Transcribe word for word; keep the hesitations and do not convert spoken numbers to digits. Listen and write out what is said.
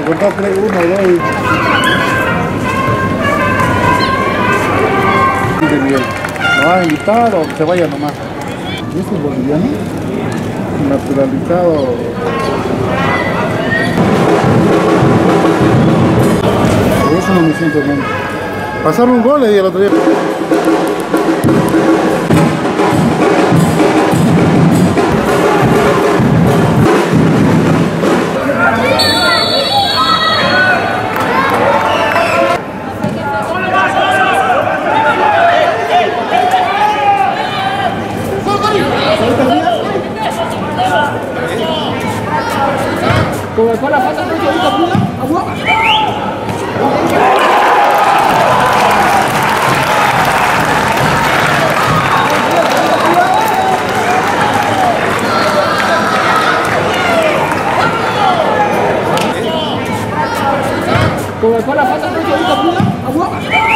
Para contar tres, uno, dos. ¿Lo vas a invitar o que se vaya nomás? ¿Este es boliviano? Naturalizado. Por eso no me siento bien. Pasaron un gol y el otro día. Con la pata, porque ahorita puta, agua.